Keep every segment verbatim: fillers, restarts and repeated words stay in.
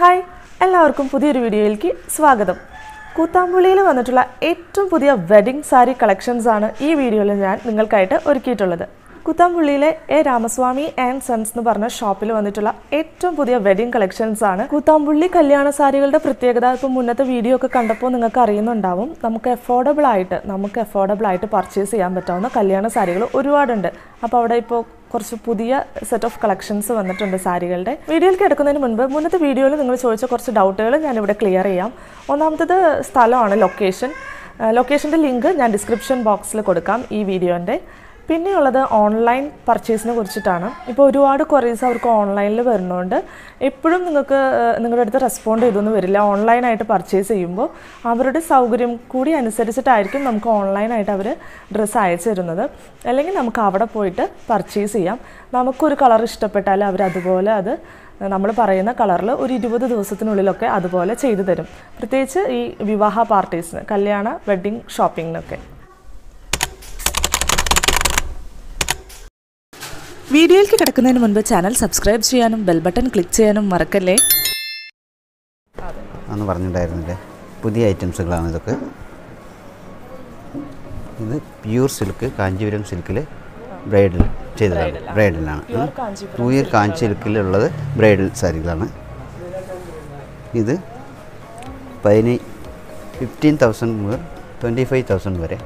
Hi, welcome to this video. Kuthampully is one of the wedding sari collections in this video. Kuthampully is Ramaswamy and Sons shop. One of the wedding collections in Kuthampully Kalyana sari. If you have a video, you can affordable purchase Kalyana sari. Now, there is a set of collections in the sari. In the video, I will clear the doubts. First, the location. The location link is in the description box. Then, online purchase. Now, there queries online. Now, you can respond online purchase. You can online dress. We can purchase it. We can purchase it. നമ്മൾ പറയുന്ന കളറിൽ ഒരു twenty ദിവസത്തിനുള്ളിലൊക്കെ അതുപോലെ ചെയ്തു തരും പ്രത്യേകിച്ച് ഈ വിവാഹ പാർട്ടീസിന് കല്യാണ വെഡിങ് ഷോപ്പിംഗിനൊക്കെ വീഡിയോയിലേക്ക് കടക്കുന്നതിന് മുൻപ് ചാനൽ സബ്സ്ക്രൈബ് ചെയ്യാനും ബെൽ ബട്ടൺ ക്ലിക്ക് ചെയ്യാനും മറക്കല്ലേ എന്ന് പറഞ്ഞിട്ടുണ്ടായിരുന്നില്ലേ പുതിയ ഐറ്റംസുകളാണ് ഇതൊക്കെ ഇത് പ്യൂർ സിൽക്ക് കാഞ്ചീപുരം സിൽക്കിലെ ബ്രൈഡൽ Bridal ആണ് two year കാഞ്ചിയിലുള്ളത് ബ്രൈഡൽ സാരികളാണ് ഇത് fifteen thousand മുതൽ twenty-five thousand വരെ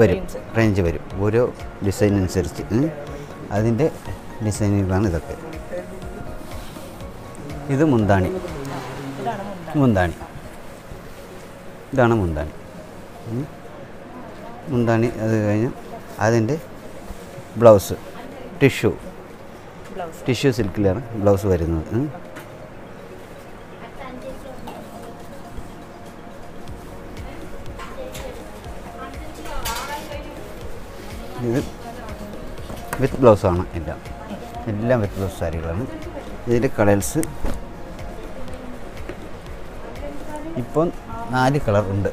വരും റേഞ്ച് വരും ഓരോ ഡിസൈൻ അനുസരിച്ച് അതിന്റെ ഡിസൈനുകളാണ് ഇതൊക്കെ ഇത് മുന്താണി മുന്താണി ഇതാണ് മുന്താണി മുന്താണി അത് കഴിഞ്ഞ അതിന്റെ blouse tissue blouse tissue silk la blouse varunathu with blouse aanu ella ella with blouse saree idile colors ippon four color undu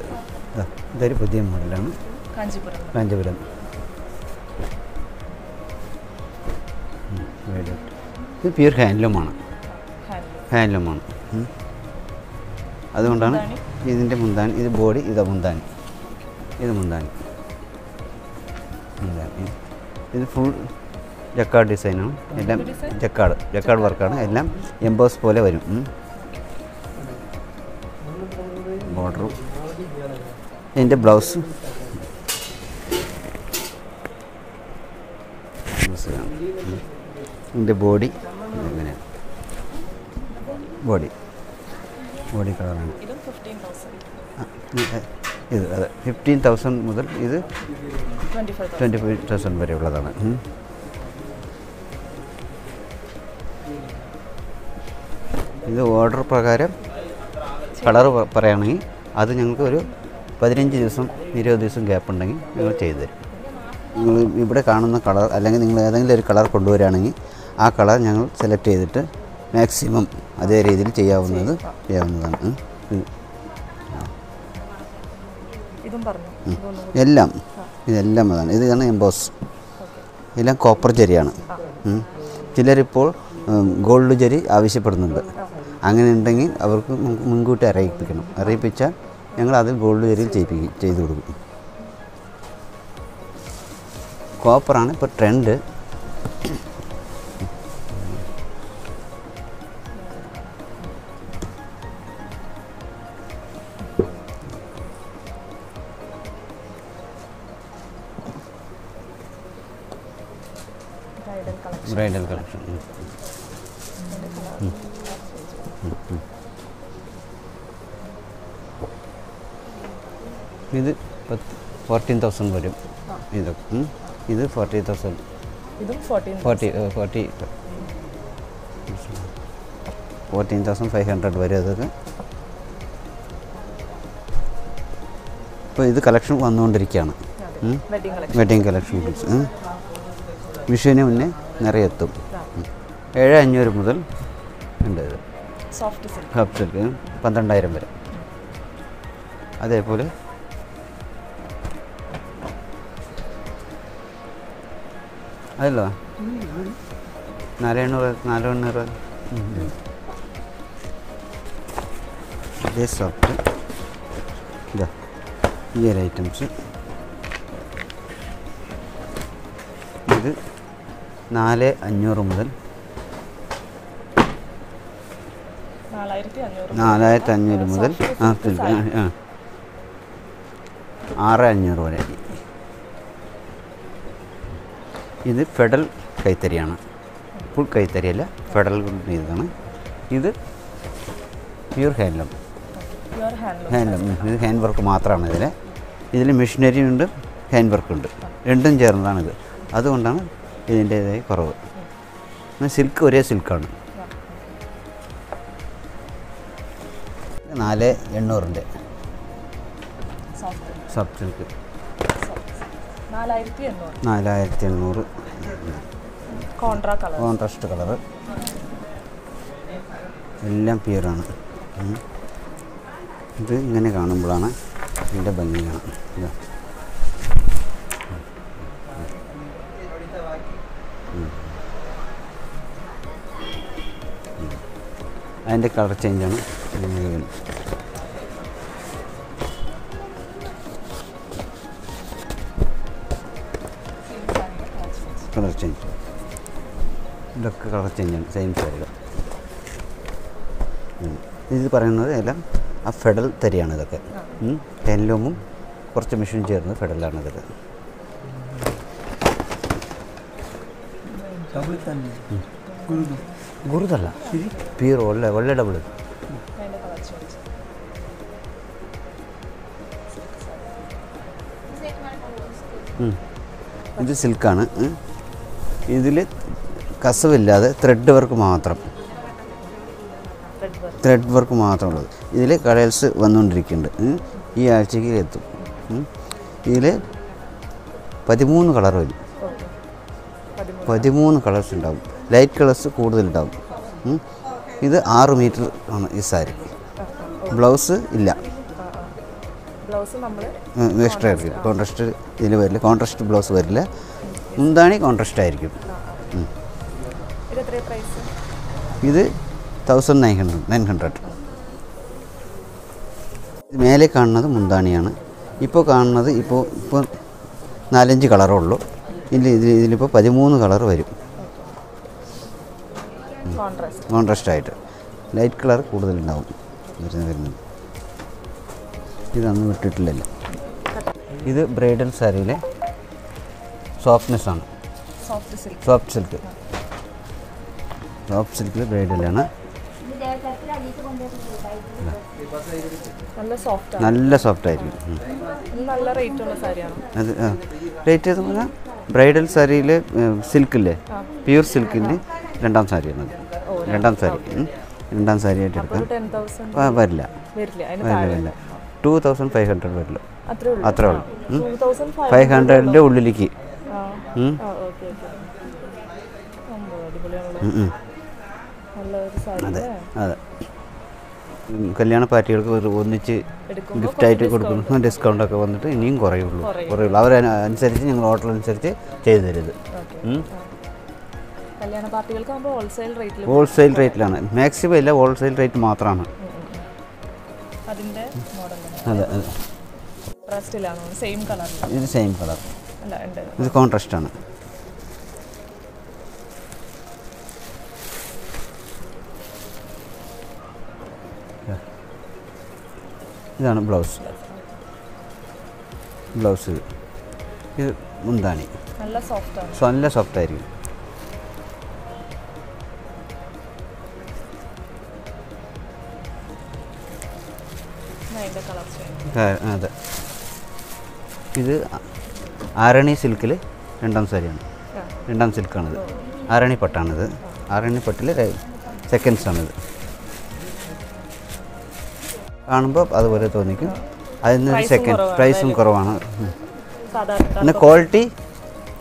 idaru pudhiya model aanu kanjipuram kanjipuram This is pure handloom. Handloom. That's why this is the body. This is the body. This is the body. This is full jacquard design. Jacquard. Jacquard work. Embossed pole. Border. This is the blouse. The body, body, body color. Fifteen thousand. Fifteen thousand. Mother is twenty-five thousand. Twenty-five thousand. Very well. The order program, color parani, other young girl, Padrinjism, Miro this gap and chaser. You put a can on the color, a language color could do running. Our color, young selected it maximum. Are they ready to have another? Yellam Yellam is an emboss. Yellam copper jeriana. Chiller pole, gold jerry, Avishapur number. Angan and Tangi, our Munguta Ray Picano. A ray picture, young other gold jerry. Copper on a trend. Bridal collection. Mm. Mm. Mm. This is fourteen thousand. This is forty thousand. This is fourteen thousand. forty, uh, forty. fourteen thousand five hundred. This is the collection. Wedding collection. Wedding collection. Mm. Vision. Narrato. Era and your model and soft silk. Soft silk, Pantan diameter. Are they pulled? I love Narano Narano. this up the ear items. This four thousand five hundred mudal four thousand five hundred mudal six thousand five hundred vare. This is federal kaitariyana. Full kaitariyala federal idana. This pure handloom. Pure handloom. Handloom. This handwork maatrana idile. Idile machinery undu, handwork undu. Rendum chernadana idu. Adondana idinte koravu. Na silk ore silk aanu. four thousand eight hundred inde. Soft soft silk. four thousand eight hundred. Contrast color. Contrast color. All pure ആണ്. ഇത് ഇങ്ങനെ കാണുമ്പോഴാണ് ഇതിന്റെ ഭംഗി കാണുന്നത്. അതിന്റെ colour change ആണ്. Colour change. ഇതൊക്കെ കളർ ചേഞ്ച് ആണ് സെയിം സാരികൾ. This is a federal terrain. Ten lumum, first mission journal, federal another. Gurudala, pure old level double. This is silkana. This is Casavilla, thread work matra. Thread work മാത്രമുള്ളത് ഇതിലെ colours വന്നുകൊണ്ടിരിക്കുന്നുണ്ട് ഈ ആഴ്ചയ്ക്ക് എത്തും ഇതിലെ പതിമൂന്ന് colour വരും പതിമൂന്ന് colours ഉണ്ടാവും light colours കൂടുതൽ ഉണ്ടാവും ഇത് ആറ് മീറ്റർ ആണ് ഈ സാരി ബ്ലൗസ് ഇല്ല ബ്ലൗസ് നമ്മൾ എക്സ്ട്രാ ആയിരിക്കും കോൺട്രാസ്റ്റ് ഇതിൽ വരില്ല കോൺട്രാസ്റ്റ് ബ്ലൗസ് വരില്ല മുന്താണി കോൺട്രാസ്റ്റ് ആയിരിക്കും ഇത് എത്ര പ്രൈസ് ഇത് Thousand nine hundred, nine hundred. Male Kana Mundaniana. Ipo Kana, Ipo Nalanji Colorolo. In the Lipo Padimun color. Contrast. Contrast tighter. Light color could have been down. This is unlimited. This is bridal saree. Softness on. Soft silk. Soft silk. Soft silk bridal. Nalla soft. Nalla soft ആയിരിക്കും. നല്ല rate ഉള്ള സാരിയാണ്. Rate എന്ന് പറഞ്ഞാൽ bridal സാരിയിലെ silk ഇല്ലേ? Pure സിൽക്കിന്റെ രണ്ടാം സാരിയാണ് അത്. രണ്ടാം സാരി. രണ്ടാം സാരിയായിട്ട് എടുക്കാം. പത്ത് വരില്ല. വരില്ല. അതിന് two thousand five hundred വരില്ല. അത്രേ ഉള്ളൂ. അത്രേ ഉള്ളൂ. two thousand five hundred ന്റെ ഉള്ളിലേക്ക്. ആ ഓക്കേ ഓക്കേ. അടിപൊളിയാണ്. That's Kalyana party gift item discount ഒക്കെ വന്നിട്ട് ഇനിയും കുറയുള്ളൂ കുറയുള്ളൂ അവർ അനുസരിച്ച് ഞങ്ങൾ ഓർഡർ അനുസരിച്ച് ചെയ്തു തരുന്നത് കല്യാണ പാർട്ടികൾക്ക് ആവുമ്പോൾ ഹോൾസെയിൽ റേറ്റിൽ ഹോൾസെയിൽ റേറ്റിലാണ് മാക്സിമം ഇല്ല ഹോൾസെയിൽ റേറ്റ് മാത്രമാണ് അതിന്റെ മോഡൽ അതെ അതെ കോൺട്രാസ്റ്റിലാണ് സെയിം കളർ ഇത് സെയിം കളർ അല്ല ഉണ്ട് ഇത് കോൺട്രാസ്റ്റ് ആണ് This is blouse. Blouse. This is mundani. It's soft. It's very soft. This is Arani silk. This is silk. Arani pattan. Arani pattan. Second son. That's why the second price is low. The quality is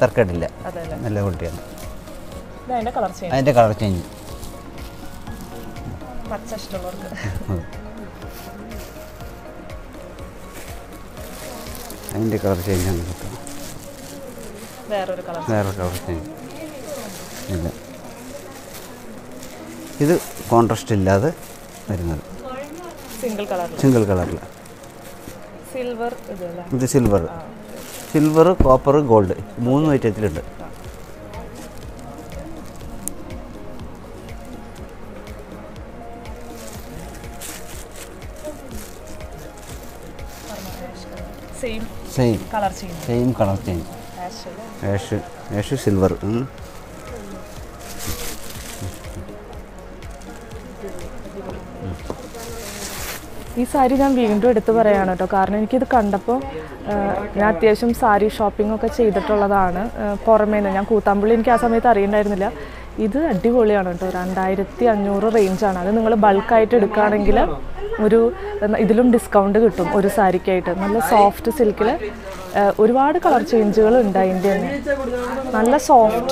not good. That's color change. That's color change. That's color change. That's color change. This is contrast. This is Single color. Single color. Silver. It is silver. Ah. Silver, copper, gold. Moon white it is. Same. Same. Color change. Same color change. Ash. Ash. Ash silver. Hmm. This saree I am going to show you because I have done a lot of shopping in Kuthampully. I have done a This is a two thousand five hundred range. If you discount this, soft silk. Color changes. Soft.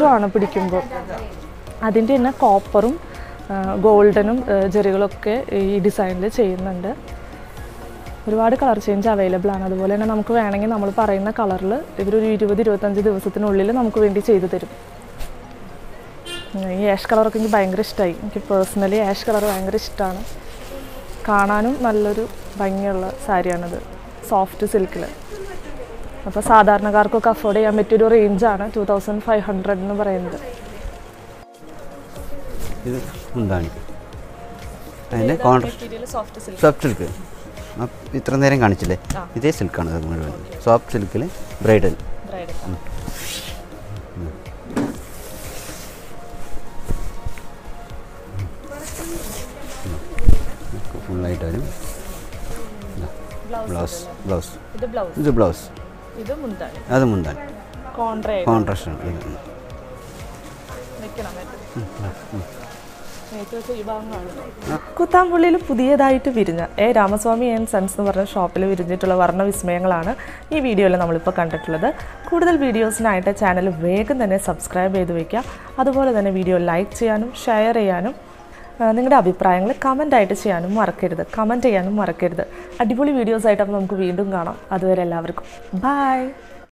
That is copper. Uh, golden uh, jerry uh, design le cheyyunnundu oru color change available aanu aduvole enna namukku venangi nammal parayna color il ivaru twenty twenty-five divasathinullil namukku vendi cheythu therum ee ash color okke bayangara ishtayi enki personally ash color bayangara ishtaana kaananum nalloru bangiyulla saree aanu soft silk il appo sadharanakarkku afford cheyan pettiyoru range aanu two thousand five hundred nu parayunnu This is contrast. Soft silk. Soft silk. This is silk. Soft silk. Bridal. Bridal. Light. Blouse. Blouse. This is blouse. This is mundani. That is mundani. Contrast. Contrast. Kuthampully Pudia to Virina, a Ramaswamy and Sons shop, Virgitula Varna Vismangalana, E. video Lanamulipa contact leather. Kudal videos night a channel waken than a subscribe by the Vika, other than a video like Chianum, share Ayanum, Ningabi Prang, comment Itachianum, market the comment Ayanum, market the Adipoli videos item Namku Vindungana, other elaborate. Bye.